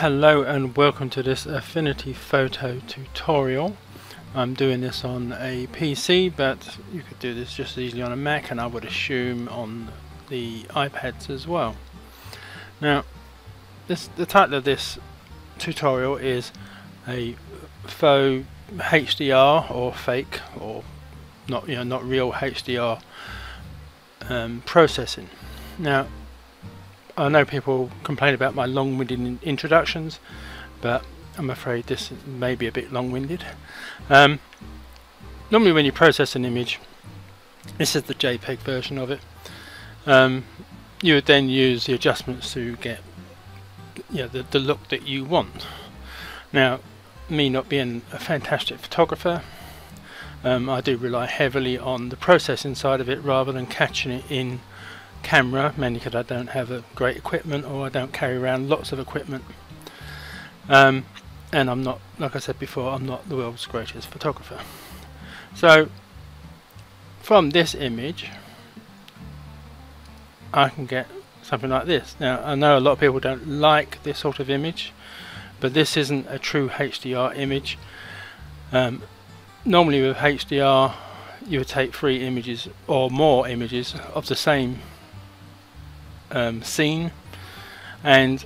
Hello and welcome to this Affinity Photo tutorial. I'm doing this on a PC, but you could do this just as easily on a Mac, and I would assume on the iPads as well. Now, the title of this tutorial is a faux HDR or fake or not real HDR processing. Now, I know people complain about my long-winded introductions, but I'm afraid this may be a bit long-winded. Normally when you process an image, this is the JPEG version of it, you would then use the adjustments to get the look that you want. Now, me not being a fantastic photographer, I do rely heavily on the processing side of it rather than catching it in camera, mainly because I don't have a great equipment, or I don't carry around lots of equipment, and I'm not, like I said before, I'm not the world's greatest photographer. So from this image I can get something like this. Now, I know a lot of people don't like this sort of image, but this isn't a true HDR image. Normally with HDR you would take 3 images or more images of the same scene, and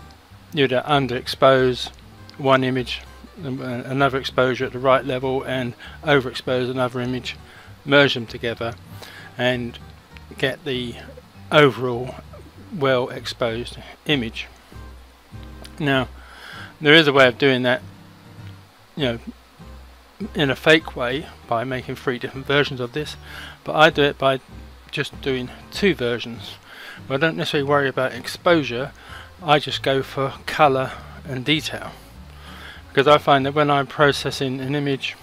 you'd underexpose one image, another exposure at the right level, and overexpose another image, merge them together and get the overall well exposed image. Now, there is a way of doing that, in a fake way, by making 3 different versions of this, but I do it by just doing 2 versions. I don't necessarily worry about exposure, I just go for colour and detail, because I find that when I'm processing an image,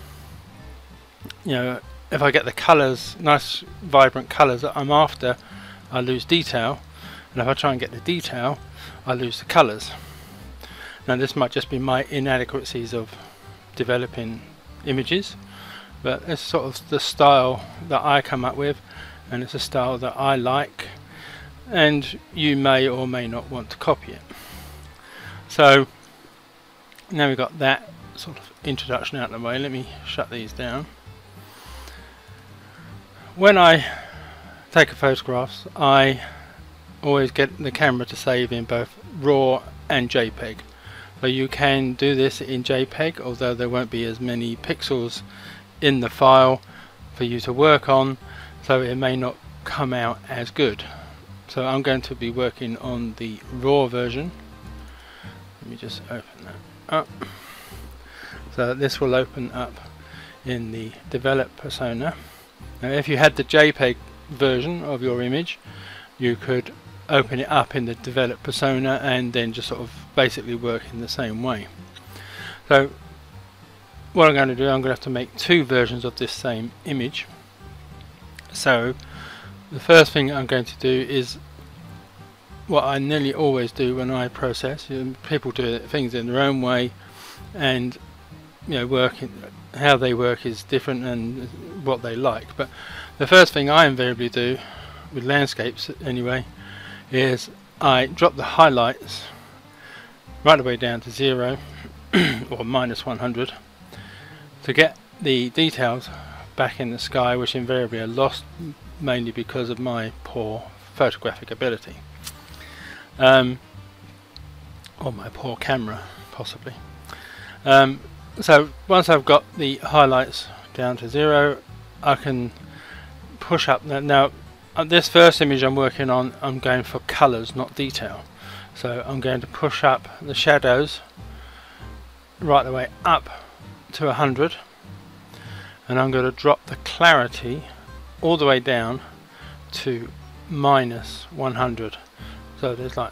if I get the colours, nice vibrant colours that I'm after, I lose detail, and if I try and get the detail, I lose the colours. Now, this might just be my inadequacies of developing images, but it's sort of the style that I come up with, and it's a style that I like, and you may or may not want to copy it. So now we've got that sort of introduction out of the way. Let me shut these down. When I take photographs, I always get the camera to save in both RAW and JPEG. So you can do this in JPEG, although there won't be as many pixels in the file for you to work on, so it may not come out as good. So I'm going to be working on the RAW version. Let me just open that up. So this will open up in the Develop Persona. Now, if you had the JPEG version of your image, you could open it up in the Develop Persona and then just sort of basically work in the same way. So what I'm going to do, I'm going to have to make 2 versions of this same image. So the first thing I'm going to do is what I nearly always do when I process. People do things in their own way, and how they work is different and what they like. But the first thing I invariably do with landscapes anyway is I drop the highlights right away down to 0 or -100 to get the details back in the sky, which invariably are lost mainly because of my poor photographic ability, or my poor camera possibly. So once I've got the highlights down to 0, I can push up that. Now, this first image I'm working on, I'm going for colours, not detail. So I'm going to push up the shadows right the way up to 100, and I'm going to drop the clarity all the way down to -100. So there's like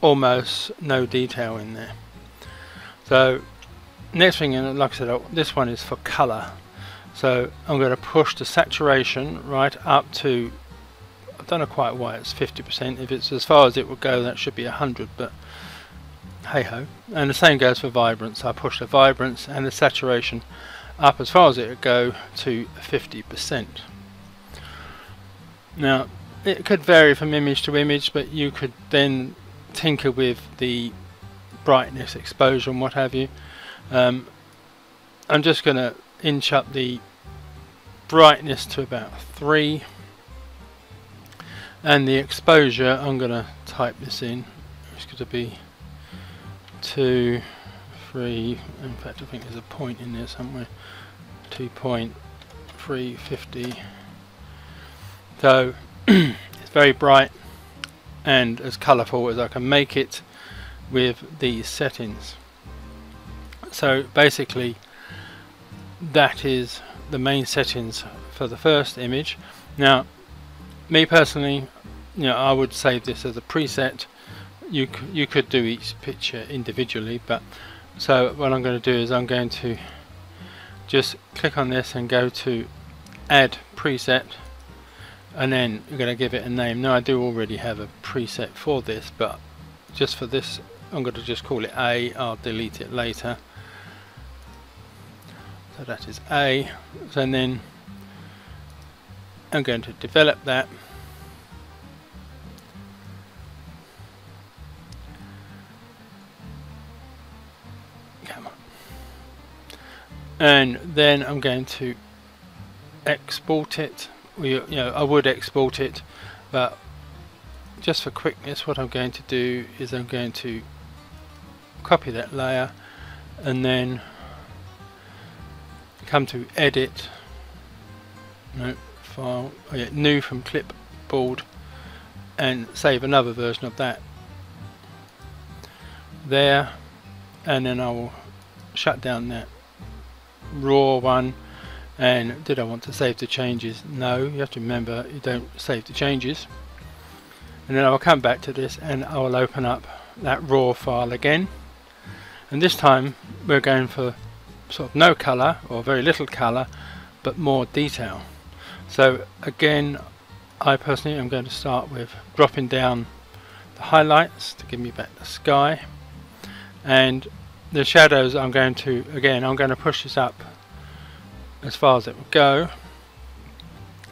almost no detail in there. So next thing, and like I said, this one is for colour. So I'm going to push the saturation right up to, I don't know quite why it's 50%. If it's as far as it would go, that should be 100, but hey ho. And the same goes for vibrance. I push the vibrance and the saturation up as far as it would go to 50%. Now, it could vary from image to image, but you could then tinker with the brightness, exposure and what have you. I'm just going to inch up the brightness to about 3, and the exposure, I'm going to type this in, it's going to be 2, 3, in fact I think there's a point in there somewhere, 2.350. So it's very bright and as colourful as I can make it with these settings. So basically that is the main settings for the first image. Now me personally, you know, I would save this as a preset. You could do each picture individually, but so what I'm going to do is I'm going to just click on this and go to add preset, and then I'm going to give it a name. Now I do already have a preset for this, but just for this I'm going to just call it A. I'll delete it later. So that is A, and then I'm going to develop that, come on, and then I'm going to export it. I would export it, but just for quickness what I'm going to do is I'm going to copy that layer and then come to edit, no, file, oh yeah, new from clipboard, and save another version of that there, and then I will shut down that raw one. And did I want to save the changes? No, you have to remember you don't save the changes. And then I'll come back to this and I will open up that raw file again, and this time we're going for sort of no color or very little color but more detail. So again, I personally am going to start with dropping down the highlights to give me back the sky, and the shadows I'm going to, again, I'm going to push this up as far as it will go,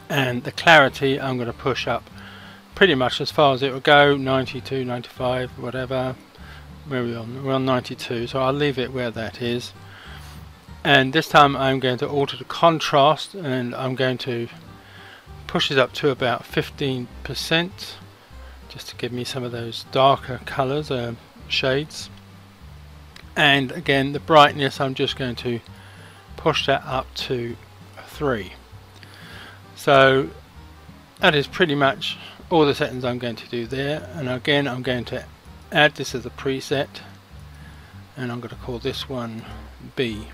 and the clarity I'm going to push up pretty much as far as it will go, 92, 95, whatever. Where are we on? We're on 92, so I'll leave it where that is. And this time I'm going to alter the contrast and I'm going to push it up to about 15% just to give me some of those darker colours, shades. And again the brightness, I'm just going to push that up to 3. So that is pretty much all the settings I'm going to do there, and again I'm going to add this as a preset and I'm going to call this one B.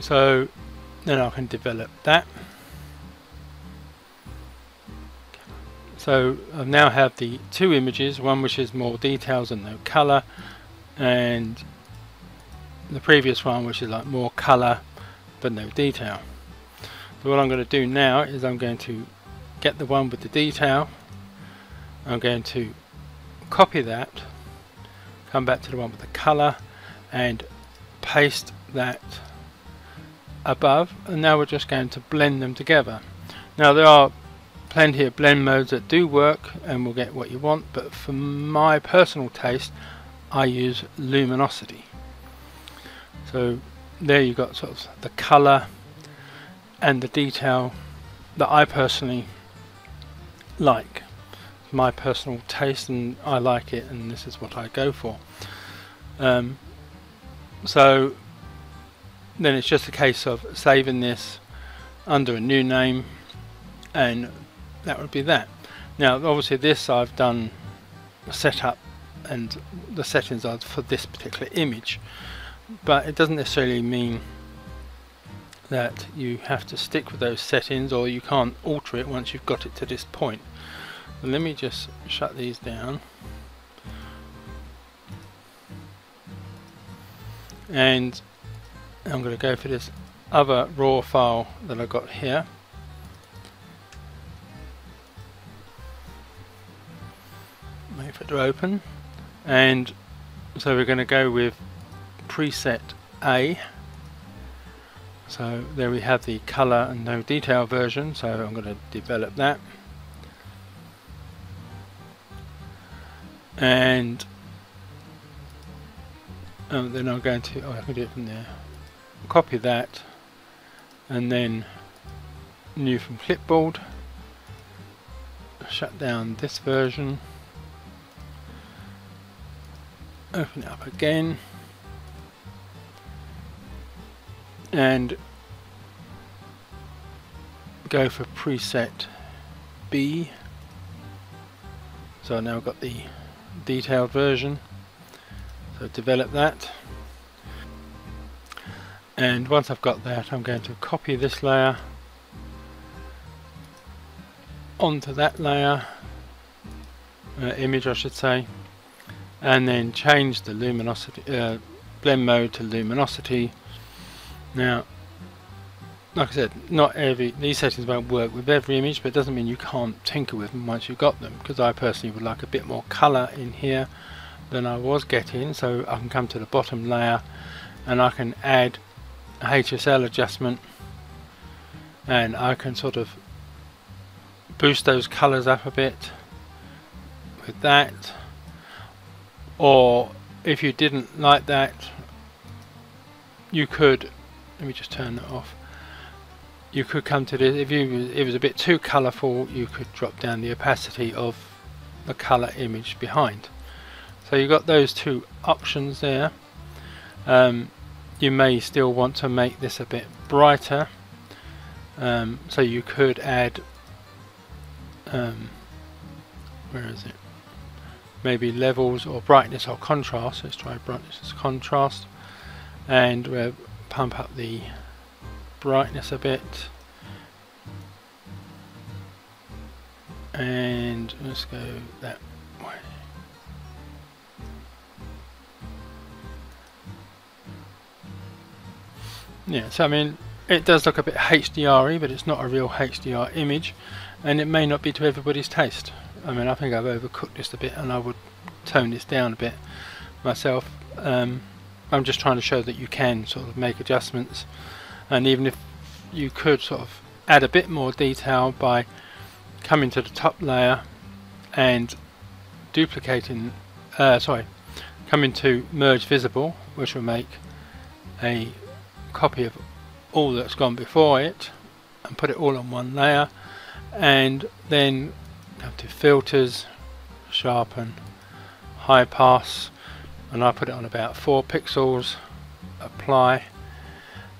So then I can develop that. So I now have the two images, one which is more details and no colour, and the previous one which is like more colour but no detail. So what I'm going to do now is I'm going to get the one with the detail, I'm going to copy that, come back to the one with the colour and paste that above, and now we're just going to blend them together. Now there are plenty of blend modes that do work and will get what you want, but for my personal taste I use luminosity. So there you've got sort of the colour and the detail that I personally like. It's my personal taste and I like it, and this is what I go for. So then it's just a case of saving this under a new name, and that would be that. Now obviously this I've done set up and the settings are for this particular image, but it doesn't necessarily mean that you have to stick with those settings or you can't alter it once you've got it to this point. But let me just shut these down, and I'm going to go for this other raw file that I got here, wait for it to open, and so we're going to go with preset A. So there we have the colour and no detail version, so I'm going to develop that, and then I'll go into, I can do it from there, copy that, and then new from clipboard, shut down this version, open it up again, and go for preset B. So I now got the detailed version, so develop that, and once I've got that, I'm going to copy this layer onto that layer, image I should say, and then change the luminosity, blend mode to luminosity. Now, like I said, not every, these settings won't work with every image, but it doesn't mean you can't tinker with them once you've got them, because I personally would like a bit more colour in here than I was getting, so I can come to the bottom layer and I can add a HSL adjustment, and I can sort of boost those colours up a bit with that. Or if you didn't like that, you could, let me just turn that off, you could come to this, if you, it was a bit too colourful, you could drop down the opacity of the colour image behind. So you've got those two options there. You may still want to make this a bit brighter, so you could add, where is it, maybe levels or brightness or contrast. Let's try brightness as contrast, and we'll pump up the brightness a bit, and let's go that way. Yeah, so I mean, it does look a bit HDR-y, but it's not a real HDR image, and it may not be to everybody's taste. I mean, I think I've overcooked this a bit, and I would tone this down a bit myself. I'm just trying to show that you can sort of make adjustments. And even if you could sort of add a bit more detail by coming to the top layer and duplicating, coming to merge visible, which will make a copy of all that's gone before it and put it all on one layer, and then come to filters, sharpen, high pass, and I put it on about 4 pixels, apply,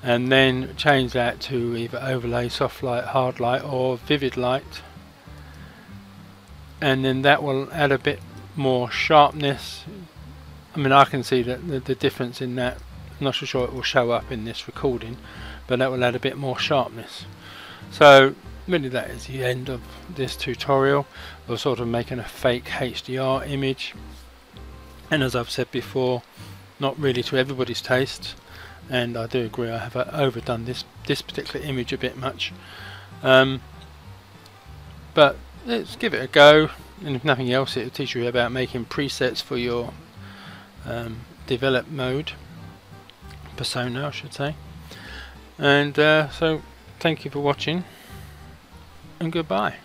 and then change that to either overlay, soft light, hard light, or vivid light, and then that will add a bit more sharpness. I mean, I can see that the difference in that. I'm not so sure it will show up in this recording, but that will add a bit more sharpness. So really, that is the end of this tutorial of sort of making a fake HDR image, and as I've said before, not really to everybody's taste. And I do agree, I have overdone this particular image a bit much, but let's give it a go, and if nothing else, it'll teach you about making presets for your develop mode persona, I should say. And so thank you for watching, and goodbye.